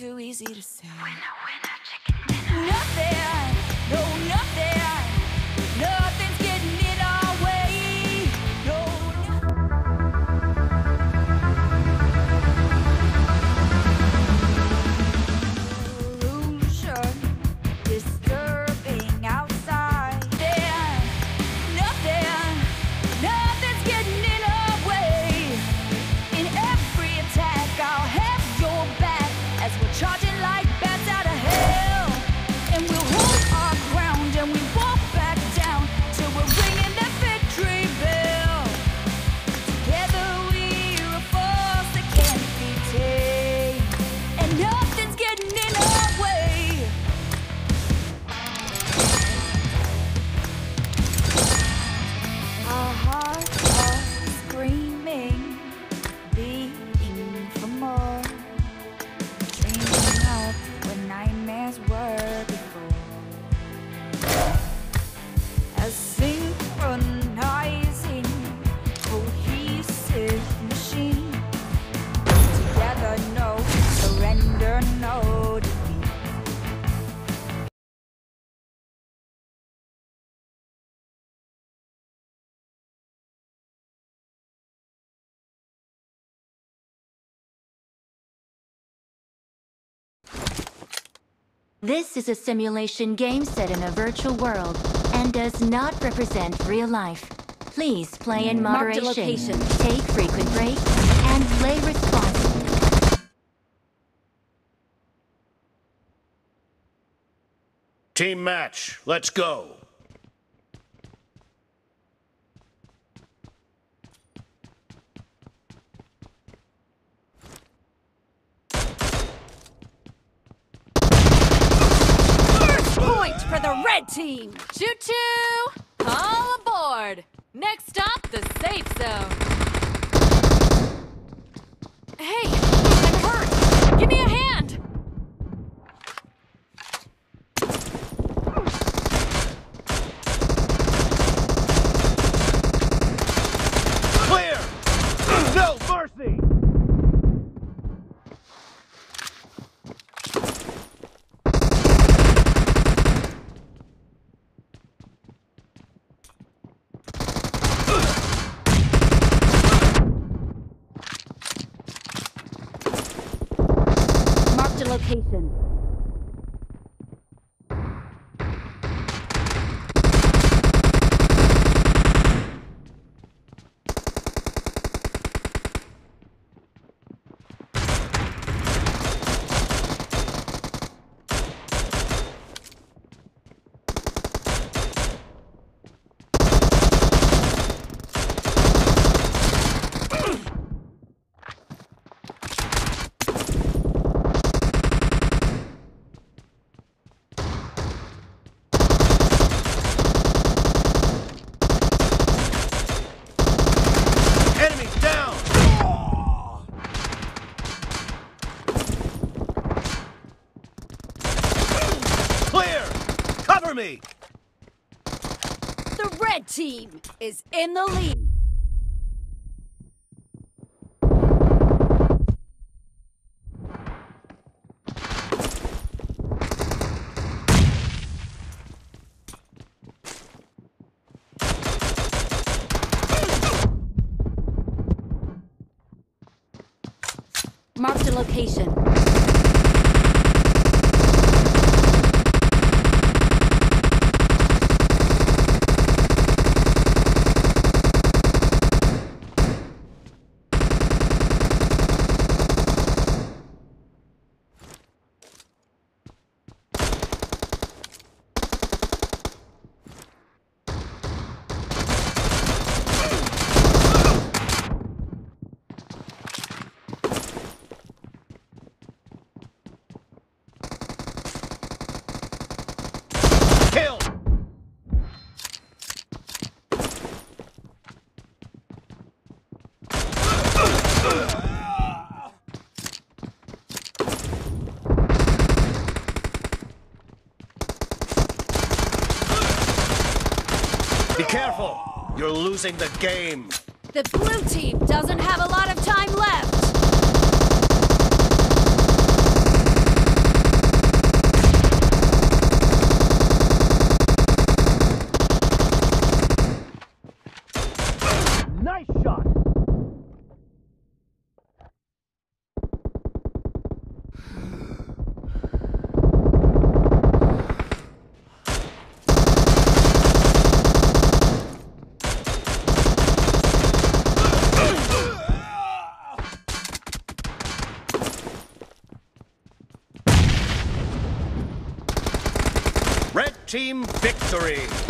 too easy to say. Winner, chicken dinner. Nothing, no nothing, nothing's getting in our way. No, no. Illusion, disturbing outside. Then, nothing, nothing's getting in our way. In every attack, I'll have your back as we're charging like bats out of hell. And we'll hold our ground and we won't back down till we're ringing that victory bell. Together we're a force that can't be tamed, and nothing's getting in our way. Our hearts are screaming, beating for more. Dreaming up what nightmares were before. A synchronizing, cohesive machine. Together, no surrender, no defeat. This is a simulation game set in a virtual world and does not represent real life. Please play in Marked a moderation. location. Take frequent breaks and play responsibly. Team match, let's go. Point for the red team. Choo-choo! All aboard! Next stop, the safe zone. Hey, I'm hurt! Give me a hand! Clear! No mercy! Marked a location. The red team is in the lead. Marked a location. Be careful! You're losing the game! The blue team doesn't have a lot of time left! team victory!